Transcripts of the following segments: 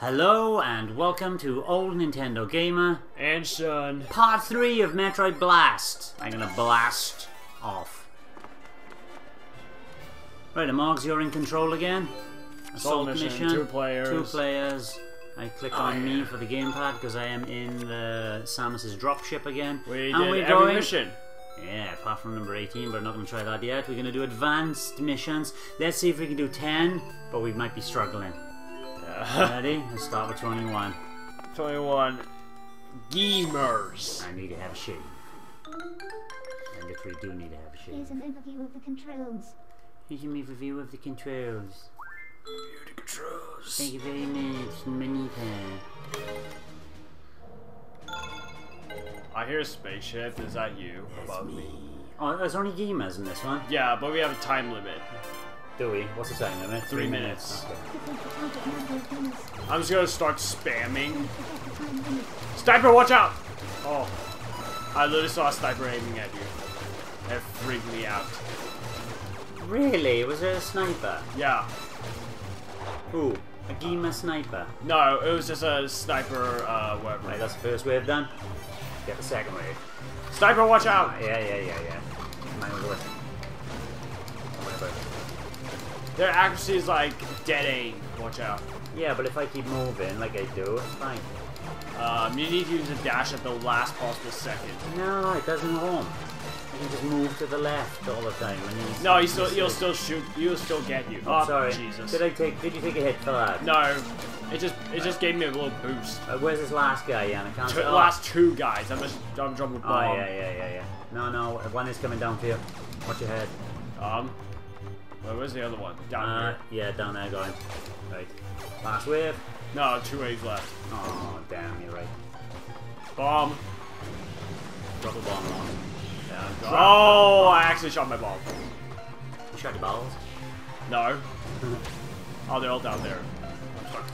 Hello and welcome to Old Nintendo Gamer and Son, Part 3 of Metroid Blast. I'm gonna blast off. Right, Morgs, you're in control again. Assault mission, two players. I click on me for the gamepad because I am in the Samus's dropship again. We did every mission. Yeah, apart from number 18, but we're not gonna try that yet. We're gonna do advanced missions. Let's see if we can do 10, but we might be struggling. Ready? Let's start with 21. 21. Gamers! I need to have a shave. I literally do need to have a shave. Here's an overview of the controls. Here's an overview of the controls. Here are the controls. Thank you very much, Manita. I hear a spaceship. Is that you? That's me. Oh, there's only gamers in this one. Yeah, but we have a time limit. Do we? What's the time limit? 3 minutes. Okay. I'm just gonna start spamming. Sniper, watch out! Oh, I literally saw a sniper aiming at you. That freaked me out. Really? Was it a sniper? Yeah. Ooh, a gamer sniper. No, it was just a sniper. Whatever. Right, that's the first wave done. Get the second wave. Sniper, watch out! Yeah. Mine was working. Their accuracy is like dead aim. Watch out. Yeah, but if I keep moving like I do, it's fine. You need to use a dash at the last possible second. No, it doesn't harm. You can just move to the left all the time. No, you'll still shoot. You'll still get you. Oh, sorry. Jesus. Did you take a hit for that? No, it just gave me a little boost. Where's this last guy? Yeah, I can't. Last two guys. I'm dropping a bomb. Oh yeah. No, one is coming down for you. Watch your head. Wait, where's the other one? Down here. Yeah, down there, going. Right. Last wave. No, 2 waves left. Oh, damn, you're right. Bomb. Drop the bomb on. Yeah, oh, I actually shot my bomb. You shot your balls? No. Oh, they're all down there. I'm stuck.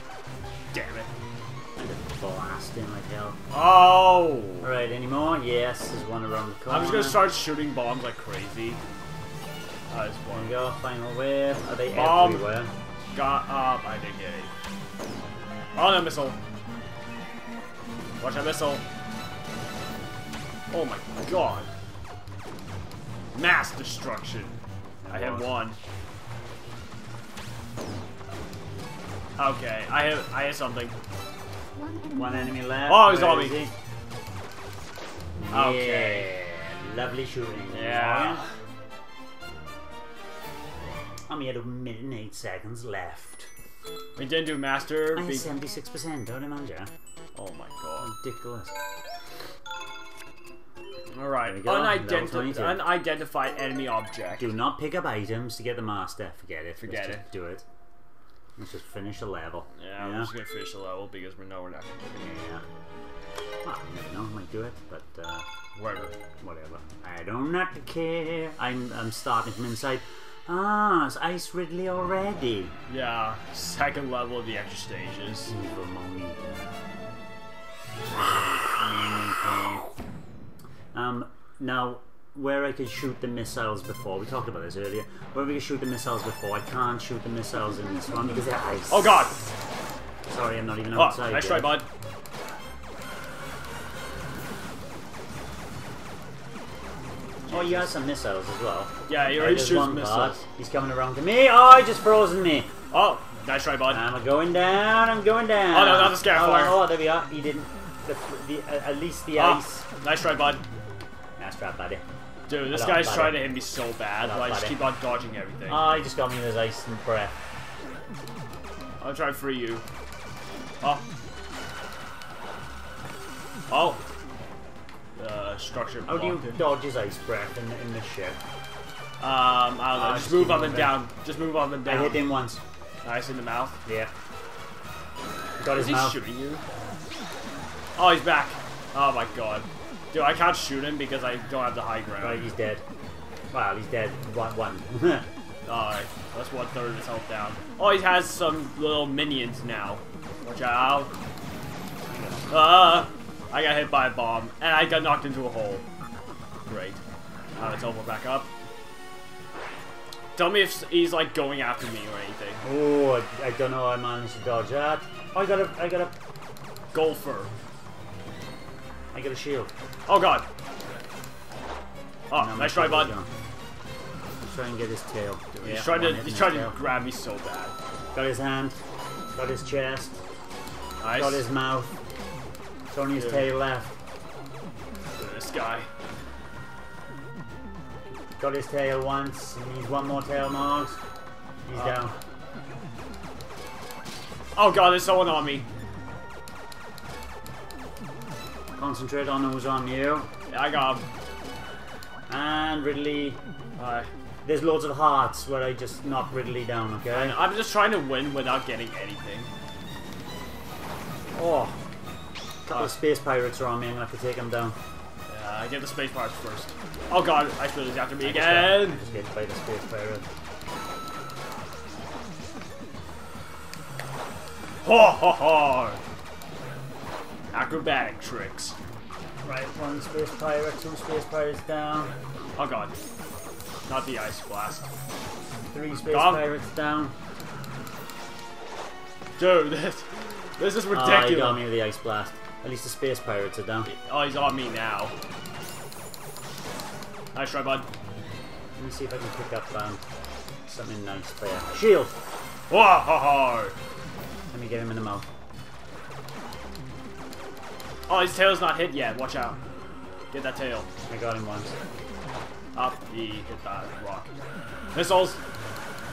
Damn it. I'm just blasting like hell. Oh! Alright, any more? Yes, there's one around the corner. I'm just gonna start shooting bombs like crazy. There we go, final wave. Are they everywhere? Got up, I didn't get it. Oh, no missile. Watch that missile. Oh my god. Mass destruction. I hit one. Okay, I hit something. One enemy left. Oh, it's all me. Okay. Yeah, lovely shooting. Yeah. I'm here to 1 minute and 8 seconds left. We didn't do master. I'm 76%, don't imagine. Oh my god. Ridiculous. Alright, unidentified enemy object. Do not pick up items to get the master. Forget it. Let's just do it. Let's just finish the level. Yeah, we're just gonna finish the level because we know we're not gonna do it. Yeah. Well, I don't know, I might do it, but whatever. I do not care. I'm starting from inside. Ah, it's Ice Ridley already. Yeah, second level of the extra stages. Now, where I could shoot the missiles before, we talked about this earlier. Where we could shoot the missiles before, I can't shoot the missiles in this one because they're ice. Oh god! Sorry, I'm not even outside. Nice try, bud. Oh, you have some missiles as well. Yeah, you already shoots missiles. He's coming around to me. Oh, he just frozen me. Oh, nice try, bud. I'm going down. I'm going down. Oh no, not the scarecrow. Oh, there we are. He didn't. At least the ice. Nice try, bud. Nice try, buddy. Dude, this guy's trying to hit me so bad, but I just keep on dodging everything. Oh, he just got me with his ice and breath. I'll try to free you. Oh. Oh. Structure. How do you dodge his ice breath in this ship? I don't know. Just move up and down. Just move up and down. I hit him once. Nice in the mouth. Yeah. Got his mouth. Is he shooting you? Oh, he's back. Oh my god, dude, I can't shoot him because I don't have the high ground. Right, he's dead. Wow, he's dead. One. All right, that's 1/3 of his health down. Oh, he has some little minions now. Watch out. I got hit by a bomb, and I got knocked into a hole. Great. Now let's open back up. Tell me if he's like going after me or anything. Oh, I don't know. I managed to dodge that. Oh, I got a golfer. I got a shield. Oh god. Oh, no, nice try, bud. He's trying to get his tail. He's trying to grab me so bad. Got his hand. Got his chest. Nice. Got his mouth. It's only his tail left. This guy. Got his tail once. He needs one more tail, Margs. He's down. Oh god, there's someone on me. Concentrate on who's on you. Yeah, I got him. And Ridley. There's loads of hearts where I just knock Ridley down, okay? I'm just trying to win without getting anything. Oh. A couple of space pirates are on me. I'm gonna have to take them down. Yeah, I get the space pirates first. Oh god, Ice Ridley's after me again! I just get by the space pirate. Ho ho ho! Acrobatic tricks. Right, one space pirate, two space pirates down. Oh god. Not the ice blast. Three space pirates down. Dude, this is ridiculous. Oh, he got me with the ice blast. At least the space pirates are down. Oh, he's on me now. Nice try, bud. Let me see if I can pick up something nice there. Shield! Whoa! Ho, ho. Let me get him in the mouth. Oh, his tail's not hit yet. Watch out. Get that tail. I got him once. Up, he hit that rock. Missiles!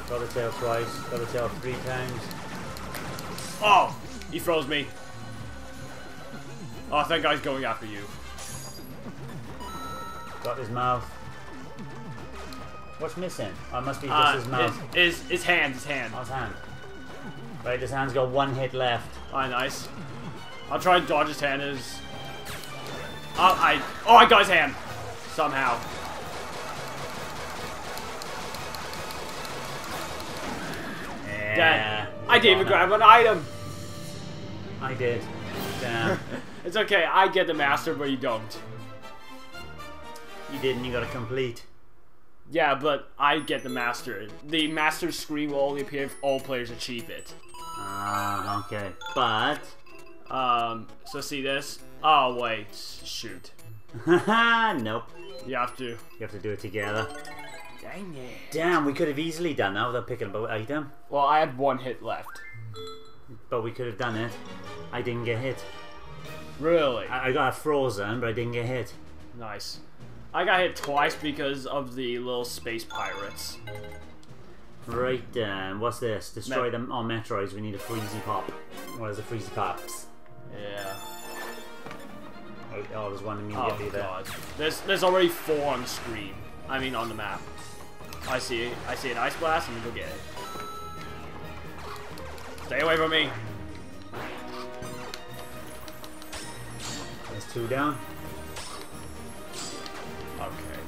Got the tail twice. Got the tail 3 times. Oh! He froze me. Oh, that guy's going after you. Got his mouth. What's missing? Oh, it must be just his mouth. His hand. His hand. Oh, his hand. Right, his hand's got 1 hit left. Alright, nice. I'll try and dodge his hand. I got his hand! Somehow. Yeah, I didn't even grab an item! I did. Damn. It's okay, I get the master, but you don't. You didn't, you gotta complete. Yeah, but I get the master. The master screen will only appear if all players achieve it. Ah, okay. But... so see this? Oh, wait. Shoot. Nope. You have to. You have to do it together. Dang it. Damn, we could have easily done that without picking up an item. Well, I had 1 hit left. But we could have done it. I didn't get hit. Really? I got frozen, but I didn't get hit. Nice. I got hit twice because of the little space pirates. Right then, what's this? Destroy them on Metroids, we need a Freezy Pop. Where's the Freezy Pops? Yeah. Oh, there's one immediately there. God. There's already 4 on the screen. I mean, on the map. I see an ice blast, I'm gonna go get it. Stay away from me! There's 2 down. Okay.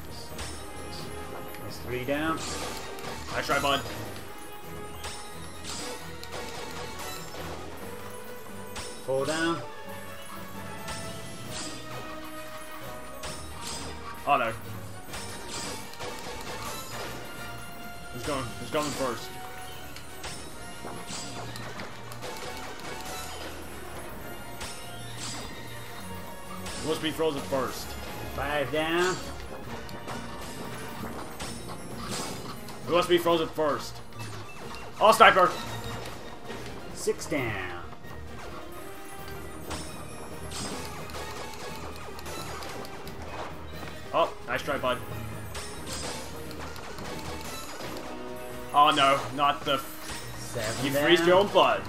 There's 3 down. Nice try, bud. Fall down. Oh no. He's going first. Must be frozen first. 5 down. We must be frozen first. Oh, sniper! 6 down. Oh, nice try, bud. Oh no, not the. 7 you down. Freeze your own blood.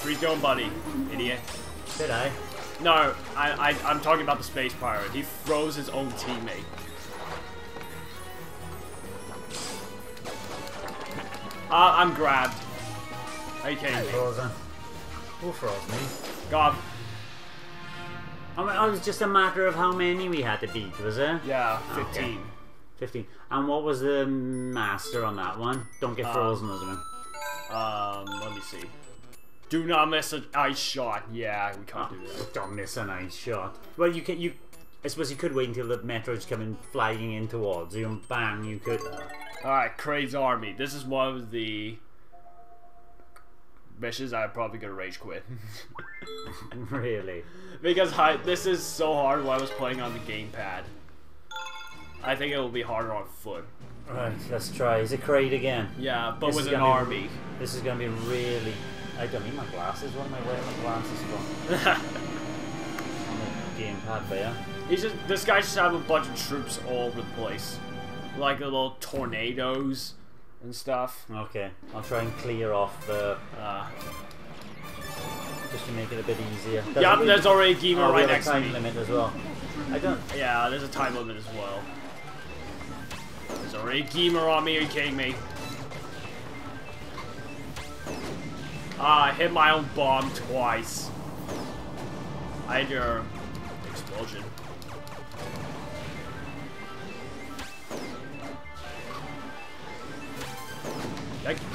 Freeze your own buddy, idiot. Did I? No, I'm talking about the space pirate. He froze his own teammate. I'm grabbed. Are you kidding me? Who froze me? God. I mean, it was just a matter of how many we had to beat, was it? Yeah, 15. Okay. 15. And what was the master on that one? Don't get frozen, was it? Let me see. Do not miss an ice shot. Yeah, we can't do that. Don't miss an ice shot. Well, you can. You I suppose you could wait until the Metroids coming flying in towards you and bang, you could... Alright, Kraid's Army. This is one of the... missions I'm probably gonna rage quit. Really? Because this is so hard while I was playing on the gamepad. I think it will be harder on foot. Alright, let's try. Is it Kraid again? Yeah, but with an army. This is gonna be really... I don't need my glasses. What am I wearing my glasses for? On the gamepad there. He's just, this guy just have a bunch of troops all over the place. Like little tornadoes and stuff. Okay, I'll try and clear off the... just to make it a bit easier. Doesn't yeah, there's already a gamer right next to me. There's a time limit as well. I don't... Yeah, there's a time limit as well. There's already a gamer on me, are you kidding me? Ah, I hit my own bomb twice. I had your explosion.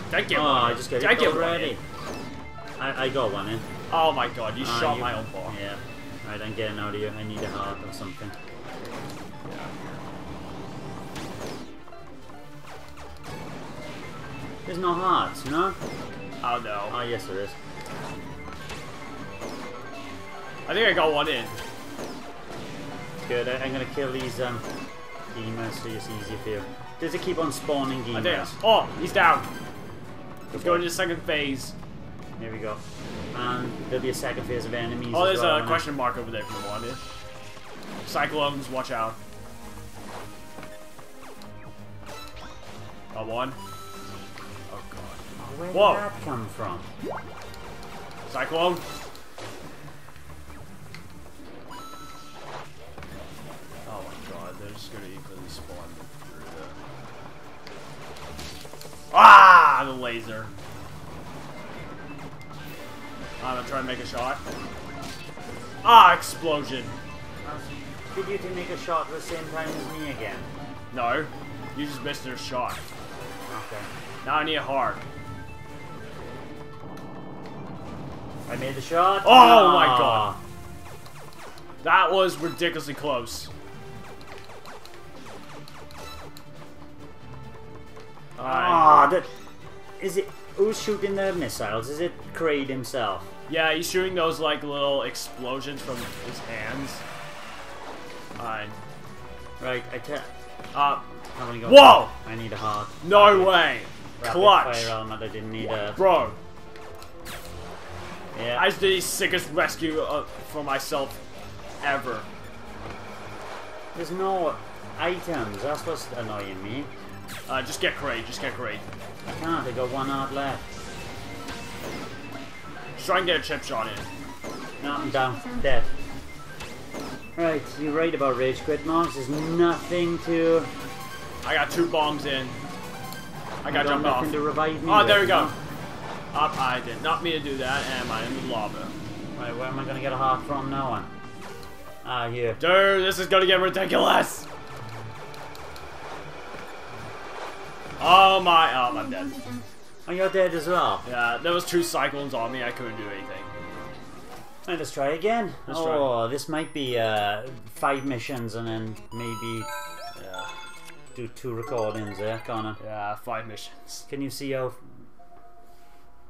That get oh, one I just got it already. I got one in. Oh my god, you shot my own ball. Yeah. Alright, I'm getting out of here. I need a heart or something. Yeah. There's no hearts, you know? Oh no. Oh yes there is. I think I got one in. Good, I'm gonna kill these demons so it's easier for you. Does it keep on spawning demons? Oh, he's down. Let's go into the second phase. There we go. And there'll be a second phase of enemies. Oh, there's a question mark over there if you want it. Cyclones, watch out. Got one. Oh god. Where did that come from? Cyclone. Oh my god, they're just gonna equally spawn through the... Ah, the laser. I'm gonna try and make a shot. Ah, explosion! Did you two make a shot at the same time as me again? No, you just missed their shot. Okay. Now I need a heart. I made the shot. Oh my god! That was ridiculously close. Ah, that is it. Who's shooting the missiles? Is it Kraid himself? Yeah, he's shooting those like little explosions from his hands. Alright. Right, I can't. I'm gonna go. Whoa! I need a heart. No way! Clutch! Fire I didn't need a... Bro! Yeah. I just did the sickest rescue for myself ever. There's no items, that's what's annoying me. Just get Kraid, just get Kraid. I can't, I got one heart left. Just try and get a chip shot in. No, I'm down. Dead. Right, you're right about rage quit, Marks. There's nothing to... I got two bombs in. I got jumped off. To revive me there we go. Up, I did not mean to do that, am I? In the lava. Right, where am I gonna get a heart from now on? Ah, here. Dude, this is gonna get ridiculous! Oh my, I'm dead. Oh, you're dead as well? Yeah, there was two cyclones on me, I couldn't do anything. Right, let's try again. Let's try. This might be 5 missions and then maybe do 2 recordings there, Connor. Yeah, 5 missions. Can you see how...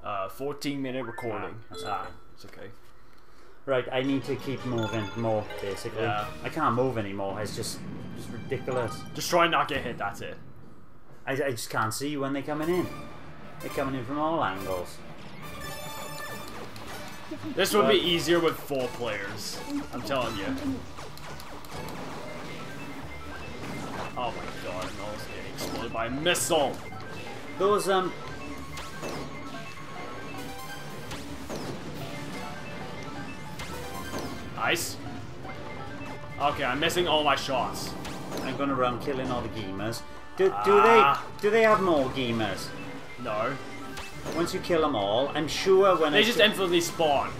14-minute recording. That's okay. It's okay. Right, I need to keep moving more, basically. Yeah. I can't move anymore, it's just ridiculous. Just try and not get hit, that's it. I just can't see when they're coming in. They're coming in from all angles. This would be easier with 4 players. I'm telling you. Oh my god, I'm almost getting exploded by a missile. Those, Nice. Okay, I'm missing all my shots. I'm gonna run killing all the gamers. Do they have more gamers? No. Once you kill them all, I'm sure when they just infinitely spawn.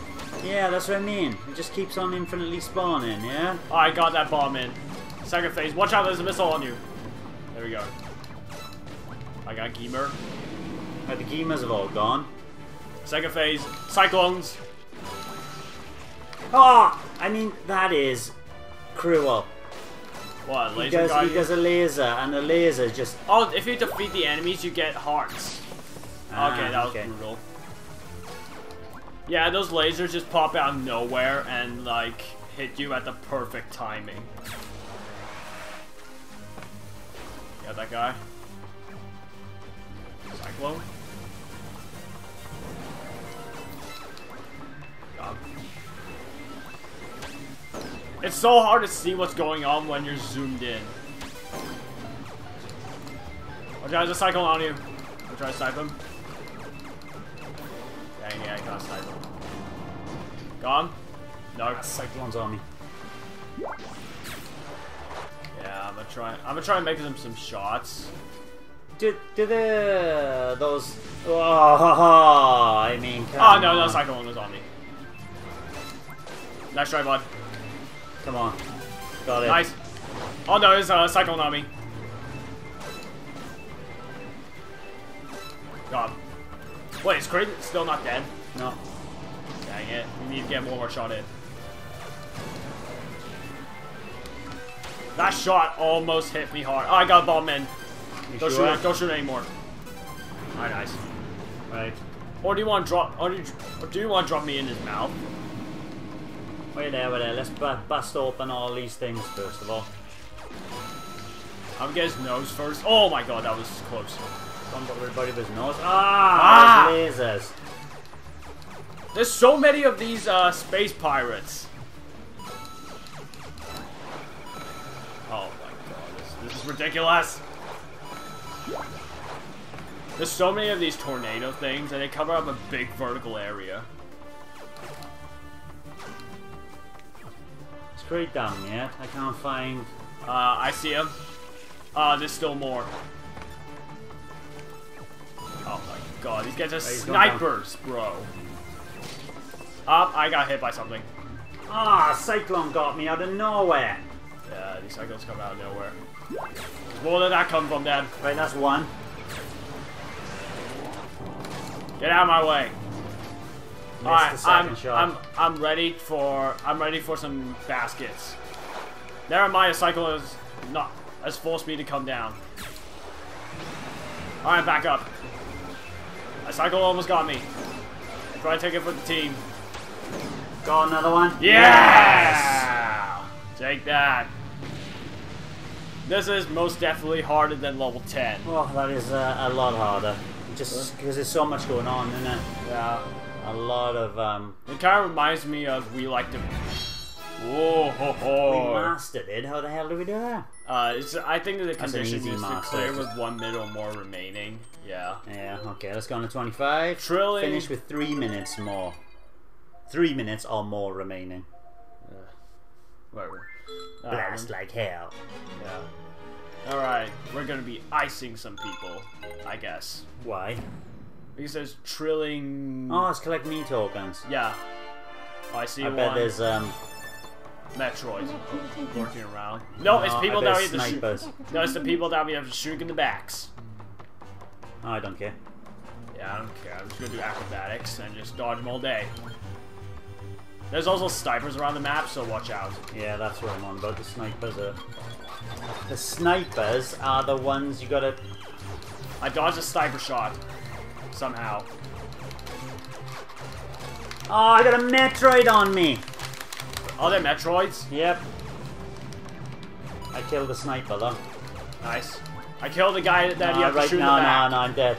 Yeah, that's what I mean. It just keeps on infinitely spawning. Yeah. Oh, I got that bomb in. Second phase. Watch out! There's a missile on you. There we go. I got gamer. The gamers have all gone. Second phase. Cyclones. Ah! I mean, that is crew up. What, laser guy? He does a laser, and the laser just... Oh, if you defeat the enemies, you get hearts. Okay, that was brutal. Yeah, those lasers just pop out of nowhere and, like, hit you at the perfect timing. Got that guy. Cyclone. God. It's so hard to see what's going on when you're zoomed in. I'll try to cycle on you. I'll try to snipe him. Dang it, I can't snipe him. Gone? No. Nope. Cyclone's on me. Yeah, I'm gonna try and make them some shots. Oh no, no, Cyclone was on me. Nice try, bud. Come on. Got it. Nice. Oh no, it's Cyclone on me. God. Wait, is Kraid still not dead? No. Dang it. We need to get one more shot in. That shot almost hit me hard. Oh, I got a bomb in. Don't shoot anymore. Alright, nice. Alright. Or do you want to drop? Or do you want to drop me in his mouth? Wait there, wait there. Let's bust open all these things first of all. I'm getting his nose first. Oh my god, that was close. Don't get everybody with his nose. Ah! Lasers. There's so many of these space pirates. Oh my god, this is ridiculous. There's so many of these tornado things, and they cover up a big vertical area. It's Kraid down yet. I can't find... I see him. There's still more. Oh my god, these guys are snipers, bro. I got hit by something. Ah, Cyclone got me out of nowhere. Yeah, these cyclones come out of nowhere. Where did that come from, Dad? Right, that's one. Get out of my way! All right, I'm ready for some baskets. Never mind, a cycle is not has forced me to come down. All right, back up. A cycle almost got me. Try to take it for the team. Got another one. Yeah! Yes! Take that. This is most definitely harder than level 10. Oh, that is a lot harder. Just because there's so much going on, isn't it? Yeah. A lot of, It kind of reminds me of We Like to... Whoa, ho, ho. We mastered it. How the hell do we do that? I think that the condition is to clear with 1 minute or more remaining. Yeah. Yeah, okay. Let's go on to 25. Trillion. Finish with 3 minutes more. 3 minutes or more remaining. Whatever. Blast like hell. Yeah. Alright, we're gonna be icing some people, I guess. Why? Because there's trilling... Oh, it's collect me tokens. Yeah. Oh, I see one. I bet there's, Metroids lurking around. No, it's people that we have to shoot. No, it's the people that we have to shoot in the backs. Oh, I don't care. Yeah, I don't care. I'm just gonna do acrobatics and just dodge them all day. There's also snipers around the map, so watch out. Yeah, that's what I'm on about. The snipers are... The snipers are the ones you gotta... I dodged a sniper shot. Somehow. Oh, I got a Metroid on me! Are there Metroids? Yep. I killed the sniper, though. Nice. I killed the guy that you have to shoot in the back. No, I'm dead.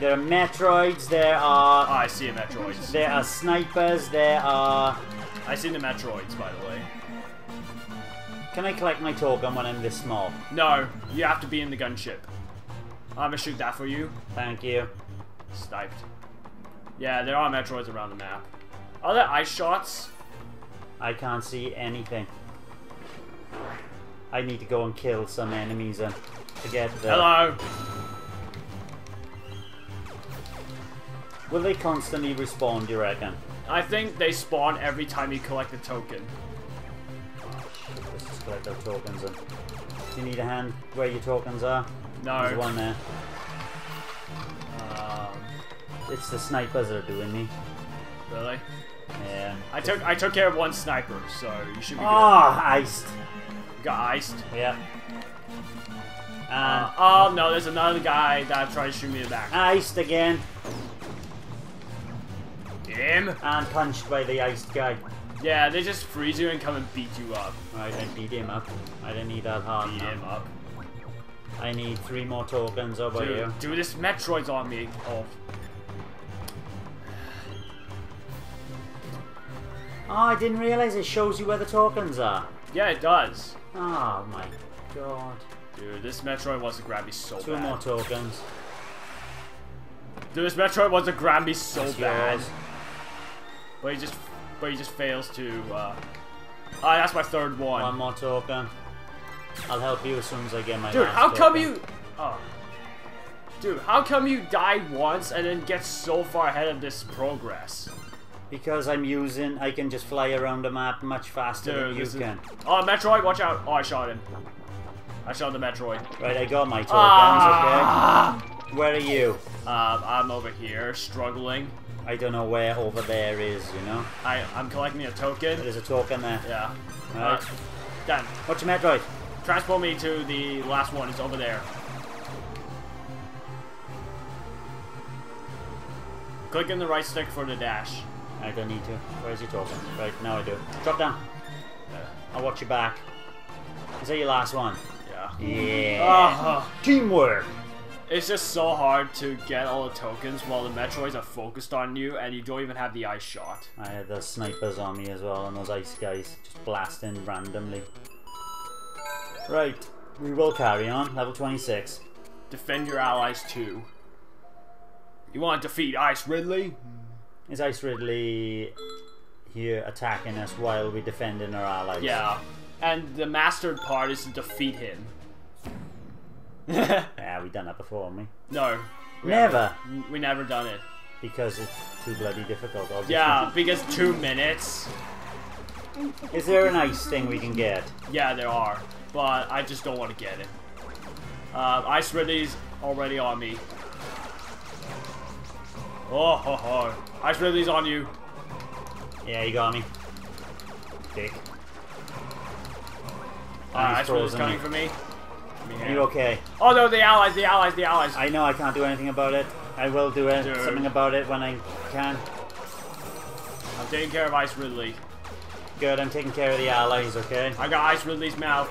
There are Metroids, there are... Oh, I see a Metroids. There are snipers, there are... I see the Metroids, by the way. Can I collect my token when I'm this small? No, you have to be in the gunship. I'm gonna shoot that for you. Thank you. Sniped. Yeah, there are Metroids around the map. Are there ice shots? I can't see anything. I need to go and kill some enemies and to get the... Hello! Will they constantly respawn, do you reckon? I think they spawn every time you collect the token. Let's just collect those tokens and... Do you need a hand where your tokens are? No. There's one there. It's the snipers that are doing me. Really? Yeah. I took care of one sniper, so you should be good. Iced. Got iced. Yeah. Oh no, there's another guy that tried to shoot me in the back. Iced again. Damn. And punched by the iced guy. Yeah, they just freeze you and come and beat you up. Right, I beat him up. I don't need that hard. Beat him up. I need 3 more tokens over here. Dude, this Metroid's on me. Oh. Oh, I didn't realize it shows you where the tokens are. Yeah, it does. Oh my god. Dude, this Metroid wants to grab me so bad. 2 more tokens. Dude, this Metroid wants to grab me so bad. But he just fails to. Ah, that's my 3rd one. 1 more token. I'll help you as soon as I get my. Dude, how come you? Oh. Dude, how come you die once and then get so far ahead of this progress? Because I can just fly around the map much faster than you can. Oh, Metroid, watch out! Oh, I shot him. I shot the Metroid. Right, I got my tokens. Okay. Where are you? I'm over here struggling. I don't know where over there is. You know. I'm collecting a token. There's a token there. Yeah. Right. Done. Watch the Metroid. Transport me to the last one. It's over there. Click in the right stick for the dash. I don't need to. Where's your token? Right, now I do. Drop down. I'll watch your back. Is that your last one? Yeah. Yeah. Teamwork. It's just so hard to get all the tokens while the Metroids are focused on you and you don't even have the ice shot. I had the snipers on me as well and those ice guys just blasting randomly. Right, we will carry on. Level 26. Defend your allies too. You want to defeat Ice Ridley? Is Ice Ridley here attacking us while we're defending our allies? Yeah, and the mastered part is to defeat him. Yeah, we done that before, haven't we? No. Never. We never done it. Because it's too bloody difficult, obviously. Yeah, because 2 minutes. Is there a nice thing we can get? Yeah, there are. But I just don't want to get it. Ice Ridley's already on me. Oh, ho, ho. Ice Ridley's on you. Yeah, he got me. Dick. Ice Ridley's coming for me. Yeah. Are you okay? Oh no, the allies. I know I can't do anything about it. I will do it. Dude. Something about it when I can. I'm taking care of Ice Ridley. Good, I'm taking care of the allies, okay? I got Ice Ridley's mouth.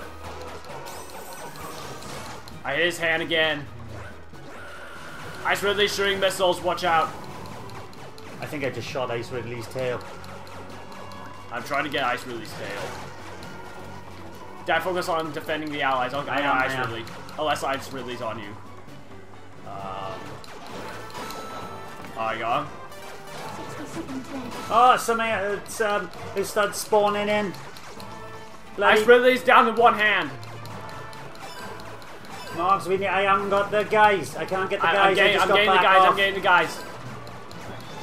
I hit his hand again. Ice Ridley's shooting missiles, watch out. I think I just shot Ice Ridley's tail. I'm trying to get Ice Ridley's tail. Dad, focus on defending the allies. I got Ice Ridley. Unless Ice Ridley's on you. I got him. Oh, it starts spawning in. Bloody Ice Ridley's down in 1 hand. Mobs, I haven't got the guys. I can't get the guys. I'm getting the guys.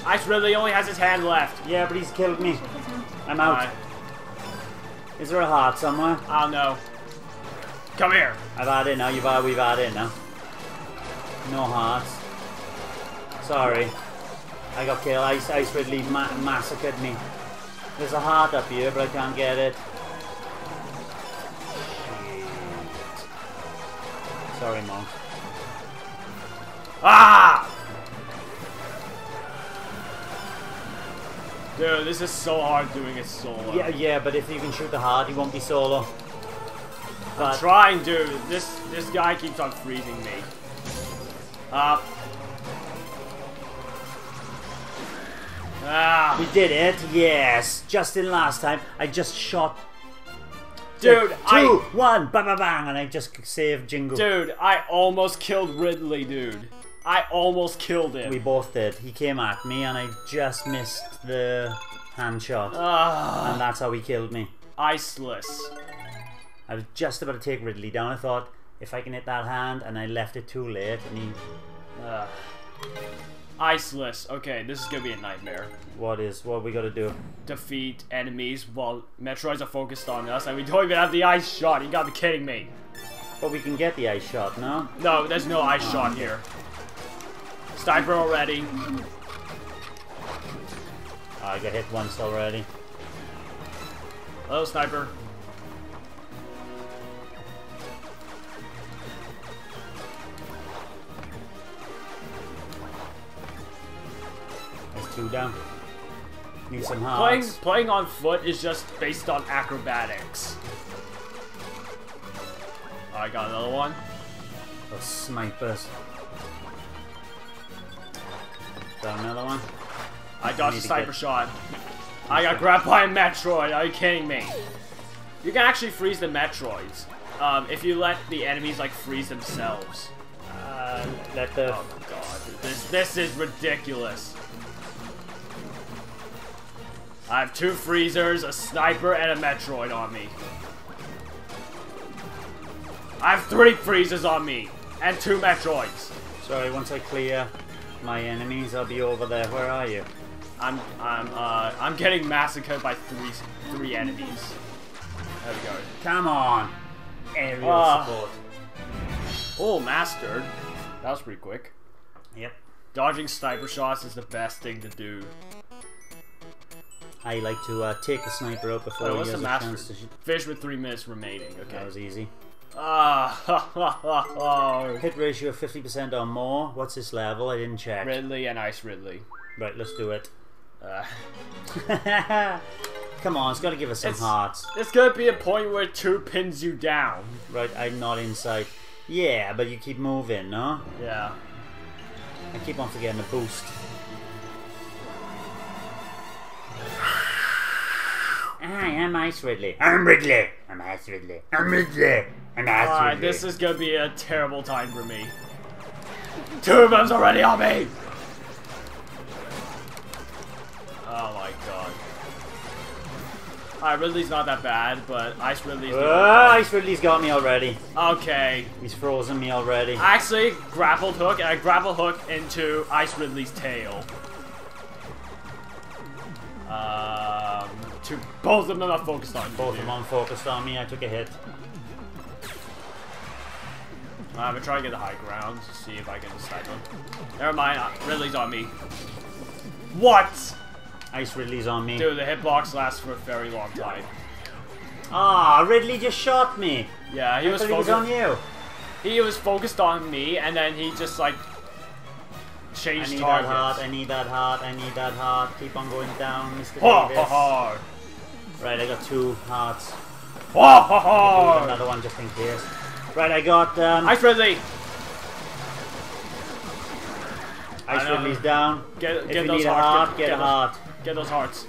Ice Ridley only has his hand left. Yeah, but he's killed me. I'm out. Right. Is there a heart somewhere? I don't know. Come here. I've had it now. We've had it now. No hearts. Sorry. I got killed. Ice Ridley massacred me. There's a heart up here, but I can't get it. Sorry, Mom. Ah! Dude, this is so hard doing it solo. Yeah, but if you can shoot the heart, he won't be solo. But I'm trying, dude. This guy keeps on freezing me. We did it, yes. Just in last time, I just shot. Dude, 2, 1, bang, bang, bang, and I just saved Jingle. Dude, I almost killed Ridley, dude. I almost killed him. We both did. He came at me, and I just missed the hand shot. And that's how he killed me. Iceless. I was just about to take Ridley down. I thought, if I can hit that hand, and I left it too late, and he. Iceless. Okay, this is gonna be a nightmare. What we gotta do? Defeat enemies while Metroids are focused on us, and we don't even have the ice shot. You gotta be kidding me. But we can get the ice shot, no? No, there's no ice shot here. Sniper already. I got hit once already. Hello, sniper. That's two down. Need some hops. Playing on foot is just based on acrobatics. I got another one. Those snipers. Got another one. I dodged a sniper shot. I got grabbed by a Metroid. Are you kidding me? You can actually freeze the Metroids if you let the enemies like freeze themselves. Let the. Oh my god! This is ridiculous. I have two freezers, a sniper, and a Metroid on me. I have three freezers on me, and two Metroids. Sorry, once I clear my enemies, I'll be over there. Where are you? I'm getting massacred by three enemies. There we go. Come on! Aerial support. Oh, mastered. That was pretty quick. Yep. Dodging sniper shots is the best thing to do. I like to take the sniper out before he has a chance to shoot. Finish with 3 minutes remaining. Okay. That was easy. Hit ratio 50% or more. What's this level? I didn't check. Ridley and Ice Ridley. Right, let's do it. Come on, it's got to give us some hearts. It's going to be a point where two pins you down. Right, I'm not inside. Yeah, but you keep moving, no? Yeah. I keep on forgetting the boost. I am Ice Ridley. I'm Ridley. I'm Ice Ridley. I'm Ridley. I'm Ice Ridley. Alright, this is gonna be a terrible time for me. Two of them's already on me! Oh my god. Alright, Ridley's not that bad, but Ice Ridley's not bad. Ice Ridley's got me already. Okay. He's frozen me already. I actually grappled hook, and I grapple hook into Ice Ridley's tail. Both of them are focused on me. Both of them are focused on me. I took a hit. I'm gonna try and get the high ground to see if I can snipe him. Never mind. Ridley's on me. What? Ice Ridley's on me. Dude, the hitbox lasts for a very long time. Ah, Ridley just shot me. Yeah, he was focused on you. He was focused on me, and then he just like changed targets. I need that heart. I need that heart. I need that heart. Keep on going down, Mr. Davis. Right, I got two hearts. Oh, ho, ho. Another one just in case. Right, I got Ice Ridley. Ice Ridley's down. Get those hearts. Get a heart. Get those hearts.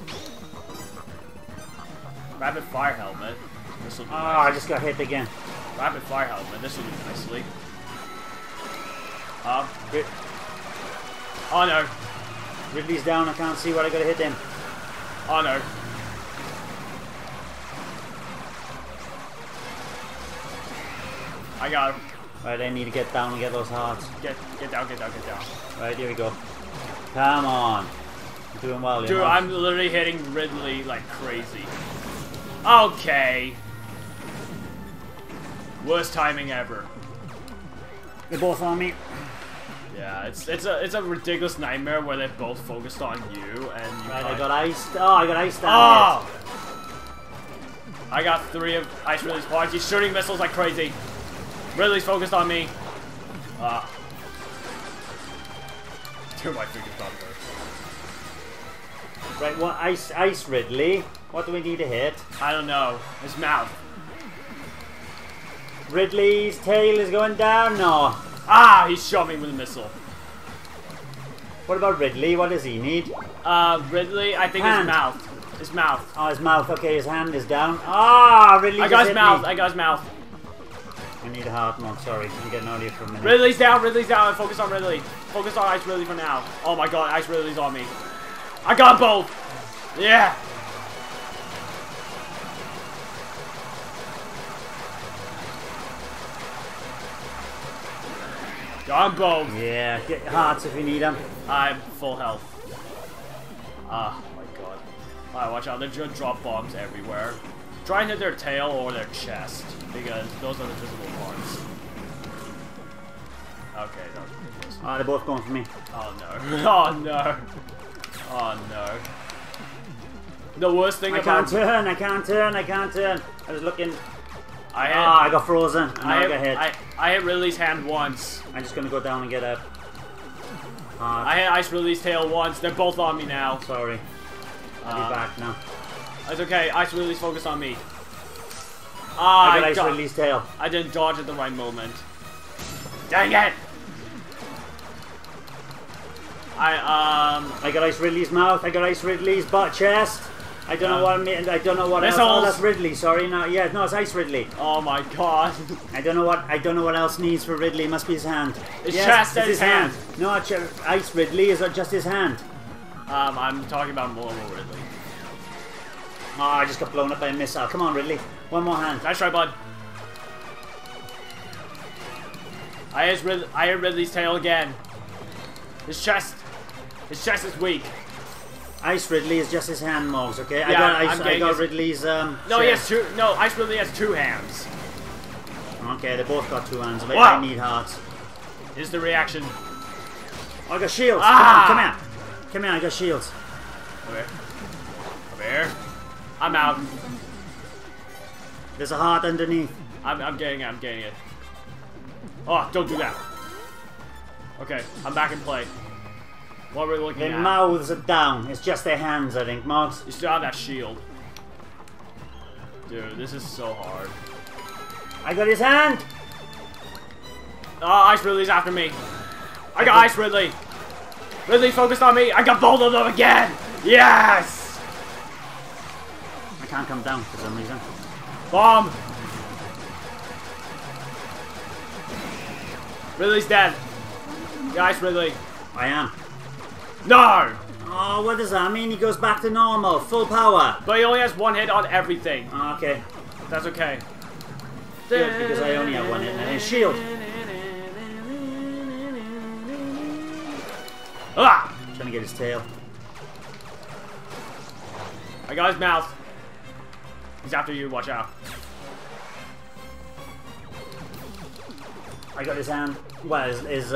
Rapid fire helmet. This will do. I just got hit again. Rapid fire helmet. This will do nicely. Oh no. Ridley's down. I can't see what I gotta hit him. Oh no. I got him. Right, I need to get down and get those hearts. Get down. Right, here we go. Come on. You're doing well, dude, I'm literally hitting Ridley like crazy. Okay. Worst timing ever. They're both on me. Yeah, it's a ridiculous nightmare where they're both focused on you and you. Right, I got iced. Oh, I got iced down. Oh! I got three of Ice Ridley's parts. He's shooting missiles like crazy. Ridley's focused on me. Dude, my fingers on there. Right, well, Ice Ridley. What do we need to hit? I don't know. His mouth. Ridley's tail is going down. No. Ah, he shot me with a missile. What about Ridley? What does he need? Ridley, I think his mouth. His mouth. Oh, his mouth. Okay, his hand is down. Ah, Ridley. I got his mouth. I got his mouth. I need a heart mod, sorry. I'm getting out of here for a minute. Ridley's down. Focus on Ridley. Focus on Ice Ridley for now. Oh my god, Ice Ridley's on me. I got both! Yeah! Got both! Yeah, get hearts if you need them. I'm full health. Oh my god. Alright, watch out. They're gonna drop bombs everywhere. Try and hit their tail or their chest, because those are the visible parts. Okay, that was ridiculous. They're both going for me. Oh no. Oh no. Oh no. the worst thing about... I can't turn. I was looking. I got frozen. And I got hit. I hit Ridley's hand once. I'm just going to go down and get up. I hit Ice Ridley's tail once. They're both on me now. Sorry. I'll be back now. It's okay. Ice Ridley's focused on me. I got Ice Ridley's tail. I didn't dodge at the right moment. Dang it! I got Ice Ridley's mouth. I got Ice Ridley's butt chest. I don't know what I mean. I don't know what else. Oh, that's Ridley. Sorry, no, yeah, no, it's Ice Ridley. Oh my god! I don't know what else needs for Ridley. It must be his hand. It's yes, just his hand. No, Ice Ridley is just his hand. I'm talking about normal Ridley. Oh, I just got blown up by a missile. Come on, Ridley. One more hand. Nice try, bud. I hit Ridley's tail again. His chest is weak. Ice Ridley is just his hand moves, okay? Yeah, I got Ridley's no, chest. He has two. No, Ice Ridley has two hands. Okay, they both got two hands. But they need hearts. Here's the reaction. I got shields. Ah! Come here, I got shields. Come here. I'm out. There's a heart underneath. I'm getting it. Oh, don't do that. Okay, I'm back in play. What were we looking at? Their mouths are down. It's just their hands, I think, Marks. You still have that shield. Dude, this is so hard. I got his hand! Oh, Ice Ridley's after me. I got Ice Ridley. Ridley focused on me. I got both of them again! Yes! I can't come down for some reason. Bomb! Ridley's dead. Yeah, Ice Ridley. I am. No! Oh, what does that mean? He goes back to normal, full power. But he only has one hit on everything. Oh, okay. That's okay. Good, because I only have one hit and his shield. Ah! I'm trying to get his tail. I got his mouth. He's after you, watch out. I got his hand. Well, his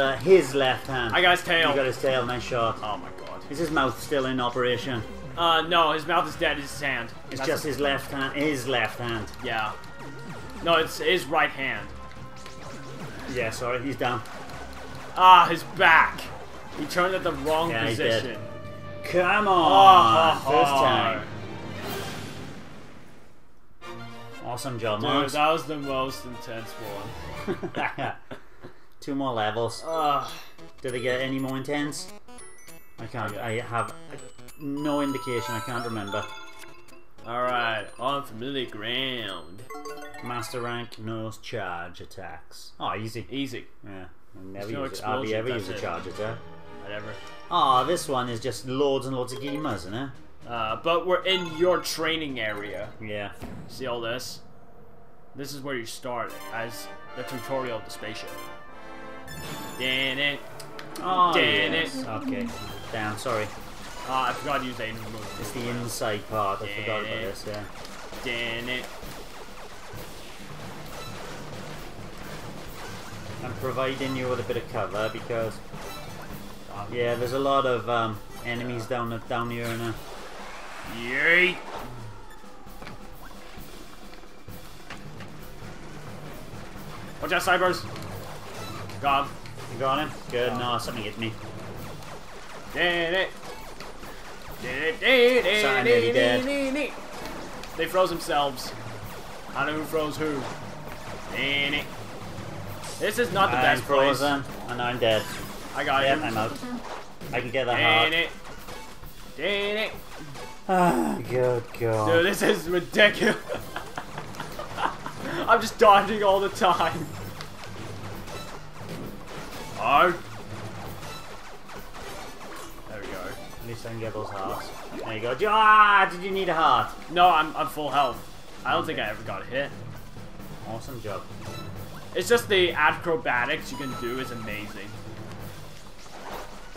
left hand. I got his tail. You got his tail, nice shot. Oh my god. Is his mouth still in operation? No, his mouth is dead, it's his hand. It's just his left hand. His left hand. Yeah. No, it's his right hand. Yeah, sorry, he's down. Ah, his back. He turned at the wrong position. He did. Come on. Oh, first time. Awesome job, Marks. Dude, that was the most intense one. 2 more levels. Did they get any more intense? I can't. Yeah. I have no indication. I can't remember. Alright, on familiar ground. Master rank, no charge attacks. Oh, easy. Easy. Yeah. I never use it. Hardly ever use a charge attack. Whatever. Oh, this one is just loads and loads of gamers, isn't it? But we're in your training area. Yeah. See all this? This is where you start as the tutorial of the spaceship. Damn it. Okay. Damn, sorry. I forgot to use aim move. It's the inside part. I forgot about this, yeah. Damn it. I'm providing you with a bit of cover because... yeah, there's a lot of enemies down here and there. Yeet! Watch out, Cybers! Got him. You got him? Good, no, something hit me. Sorry, I'm nearly dead. They froze themselves. I don't know who froze who. This is not the best place. I'm frozen, and I'm dead. I got him. I'm out. I can get that heart. Oh, good god. Dude, this is ridiculous. I'm just dodging all the time. Oh. There we go. At least I can get those hearts. There you go. Ah, did you need a heart? No, I'm full health. I don't think I ever got hit. Awesome job. It's just the acrobatics you can do is amazing.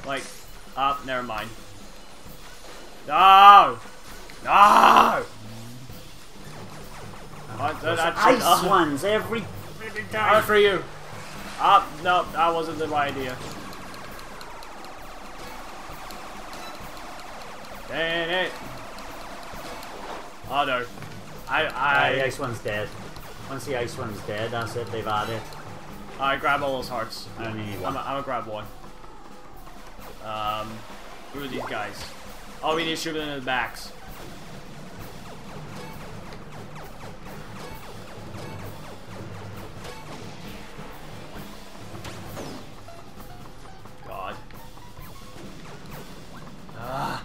Like, never mind. No! No! Ice ones every time. All for you. No, that wasn't the right idea. Dang it. Oh no. The ice one's dead. Once the ice one's dead, that's it, they've had it. Alright, grab all those hearts. I need one. I'm gonna grab one. Who are these guys? Oh, we need to shoot them in the backs. God. Ah.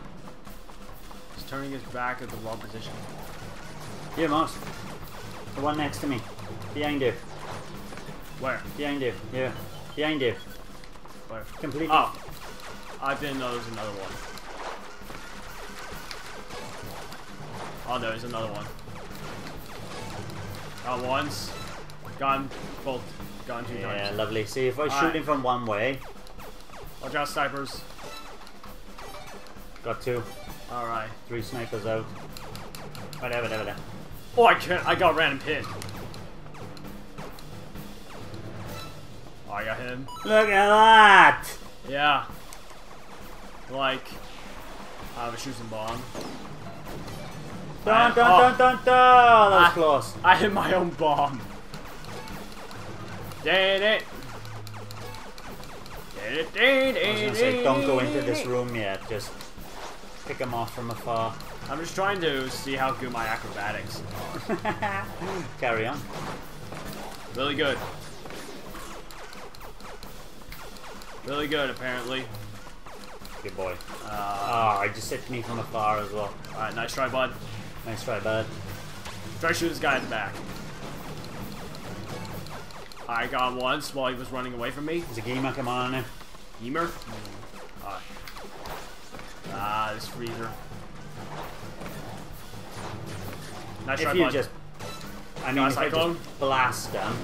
He's turning his back at the wrong position. Here, Moss. The one next to me. Behind you. Where? Behind you. Yeah. Behind you. Where? Completely. Oh. I didn't know there was another one. Oh, no, there's another one. Got once. Gun. Bolt. Gun two times. Yeah, lovely. See, if I shoot him from one way. Watch out, snipers. Got two. Alright. Three snipers out. Whatever, whatever, whatever. Oh, I can't. I got random hit. Oh, I got him. Look at that! Yeah. Like, I have a shooting bomb. Dun dun dun dun dun! That was close. I hit my own bomb. Did it! Did it! Did it! I was gonna say, don't go into this room yet. Just pick them off from afar. I'm just trying to see how good my acrobatics are. Carry on. Really good. Really good, apparently. Good boy. Oh, it just hit me from afar as well. All right, nice try, bud. Nice try, bud. Try to shoot this guy in the back. I got him once while he was running away from me. There's a gamer, come on in. Gamer? Alright. Ah, this freezer. Nice try, bud. If you just... I mean, if I just blast them,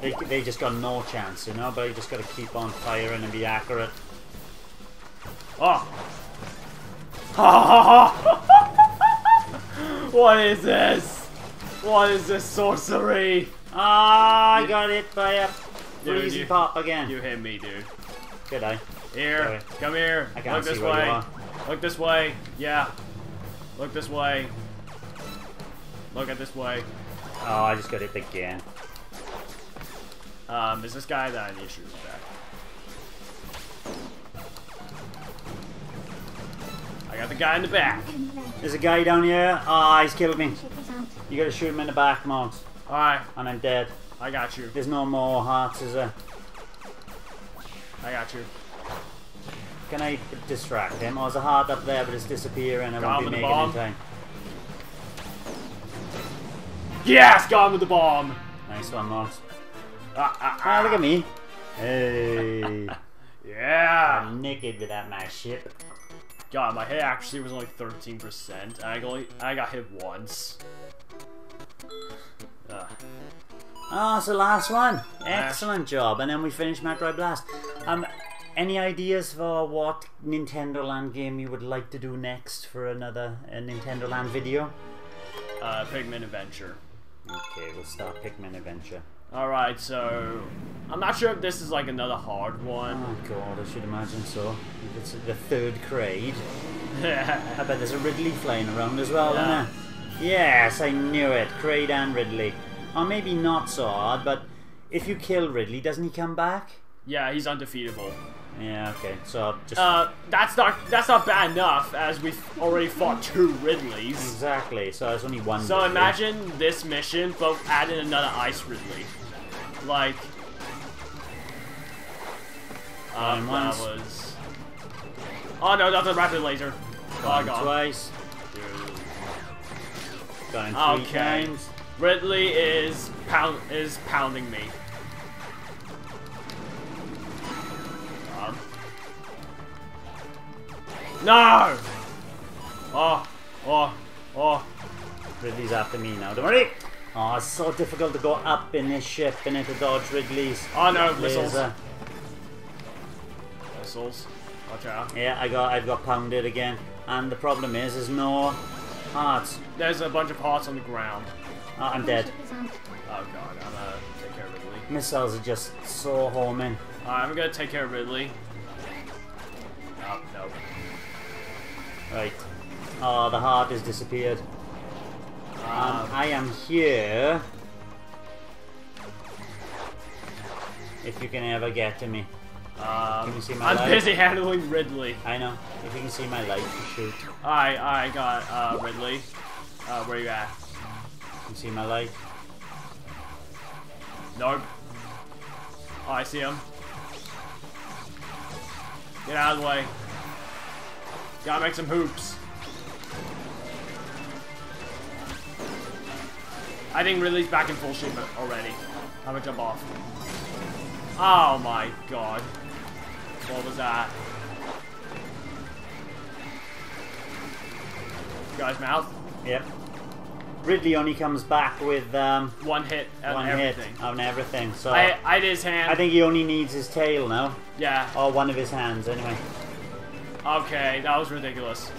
they just got no chance, you know? But you just got to keep on firing and be accurate. Oh! What is this? What is this sorcery? Ah, I got hit by a breezy pop again. You hit me, dude. Did I? Here, come here. I can't see where you are. Look this way. Yeah. Look this way. Look at this way. Oh, I just got hit again. Is this guy that I need to shoot back? I got the guy in the back. There's a guy down here. Ah, oh, he's killed me. You gotta shoot him in the back, Mox. Alright. And I'm dead. I got you. There's no more hearts, is there? I got you. Can I distract him? Oh, there's a heart up there, but it's disappearing. I won't be making it in time. Yes! Got him with the bomb! Nice one, Mox. Ah, look at me. Hey. Yeah! I'm naked without my ship. God, my hit actually was only 13%. I got hit once. Oh, it's the last one. Excellent job. And then we finished Metroid Blast. Any ideas for what Nintendo Land game you would like to do next for another Nintendo Land video? Pikmin Adventure. Okay, we'll start Pikmin Adventure. Alright, so... I'm not sure if this is like another hard one. Oh god, I should imagine so. If it's the third Kraid. I bet there's a Ridley flying around as well, yeah. Isn't there? Yes, I knew it. Kraid and Ridley. Or maybe not so hard, but if you kill Ridley, doesn't he come back? Yeah, he's undefeatable. Yeah, okay, so just... that's not bad enough, as we've already fought two Ridleys. Exactly, so there's only one So Ridley. Imagine this mission, but add in another Ice Ridley. Like... that was... Oh no, that's a rapid laser. Got him twice. Got him three times. Ridley is pounding me. No! Oh. Ridley's after me now, don't worry. Oh, it's so difficult to go up in this ship and into dodge Ridley's. Oh no, missiles. Missiles. Watch out. Yeah, I've got pounded again. And the problem is there's no hearts. There's a bunch of hearts on the ground. Oh, I'm dead. Oh god, I'm gonna take care of Ridley. Missiles are just so homing. I'm gonna take care of Ridley. Oh, no. Right. Oh, the heart has disappeared. And I am here. If you can ever get to me. Can you see my light? I'm busy handling Ridley. I know. If you can see my light, shoot. I got Ridley. Where you at? Can you see my light? Nope. Oh, I see him. Get out of the way. Gotta make some hoops. I think Ridley's back in full shape already. I'm gonna jump off. Oh my god. What was that? Got his mouth? Yep. Ridley only comes back with one hit on everything. So I did his hand. I think he only needs his tail now. Yeah. Or one of his hands anyway. Okay, that was ridiculous.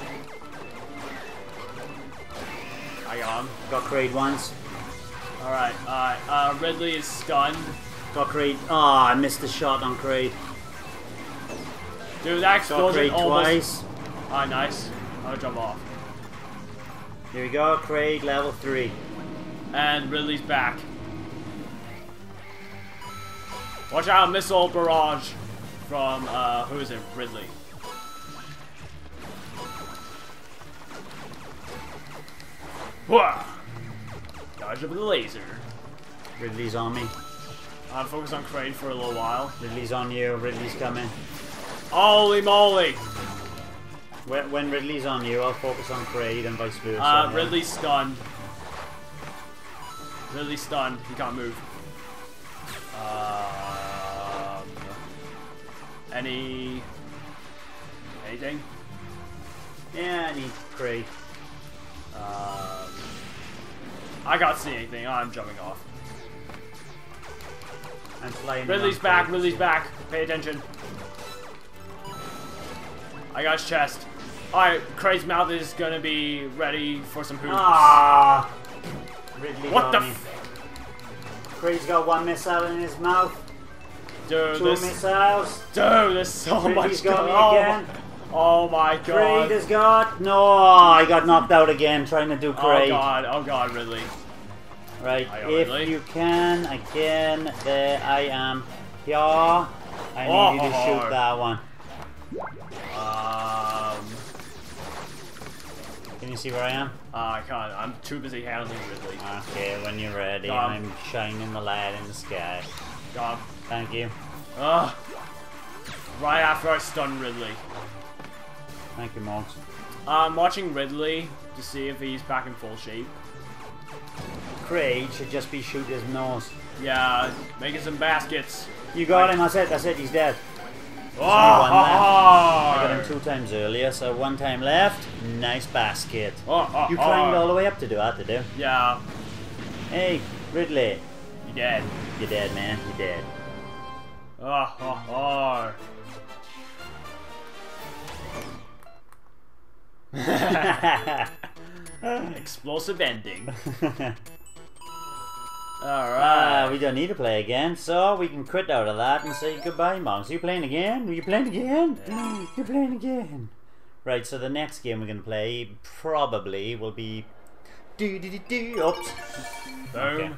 I got him. Got Kraid once. Alright, Ridley is stunned. Got Kraid. Ah, oh, I missed the shot on Kraid. Dude, that explosion almost. Ah, nice. I'll jump off. Here we go, Kraid level 3. And Ridley's back. Watch out, missile barrage from, who is it? Ridley. Whoa! Dodge up with the laser. Ridley's on me. I'll focus on Kraid for a little while. Ridley's on you, Ridley's coming. Holy moly! When Ridley's on you, I'll focus on Kraid and vice versa. Ridley's stunned. Ridley's stunned. He can't move. Anything? Yeah, I need Kraid. I can't see anything. I'm jumping off. I'm flying. Ridley's back. Ridley's back. Pay attention. I got his chest. Alright, Kraid's mouth is gonna be ready for some hoops. Ah, Ridley what the f- Kraid's got one missile in his mouth. Dude, two missiles. Dude, there's so Ridley's much going on. Oh my god. Kraid has got. No, I got knocked out again trying to do Kraid. Oh god, Ridley. Right, if Ridley. You can, again, there I am. Here. I need you to shoot that one. Can you see where I am? I can't. I'm too busy handling Ridley. Okay, when you're ready, I'm shining the light in the sky. God. Thank you. Right after I stun Ridley. Thank you, Morgs. I'm watching Ridley to see if he's back in full shape. Kraid should just be shooting his nose. Yeah, making some baskets. You got him. I said he's dead. There's only one left. I got him 2 times earlier, so 1 time left. Nice basket. You climbed all the way up to do that, did you? Yeah. Hey, Ridley. You're dead. You're dead, man. You're dead. Explosive ending. Alright. We don't need to play again, so we can quit out of that and say goodbye, Moms. Are you playing again? Are you playing again? Yeah. You're playing again. Right, so the next game we're going to play probably will be... Oops. Boom. Okay.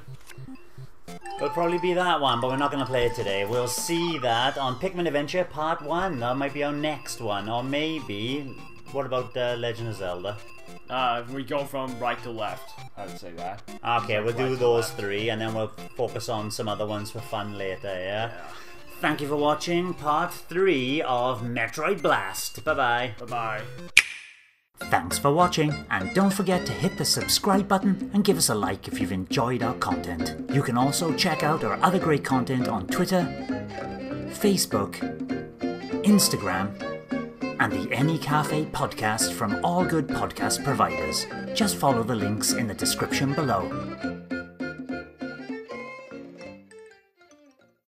It'll probably be that one, but we're not going to play it today. We'll see that on Pikmin Adventure Part 1. That might be our next one. Or maybe... What about Legend of Zelda? We go from right to left. I would say that. Okay, we'll do those 3 and then we'll focus on some other ones for fun later, yeah? Thank you for watching part 3 of Metroid Blast. Bye-bye. Bye-bye. Thanks for watching, and don't forget to hit the subscribe button and give us a like if you've enjoyed our content. You can also check out our other great content on Twitter, Facebook, Instagram, and the N-E Café podcast from all good podcast providers. Just follow the links in the description below.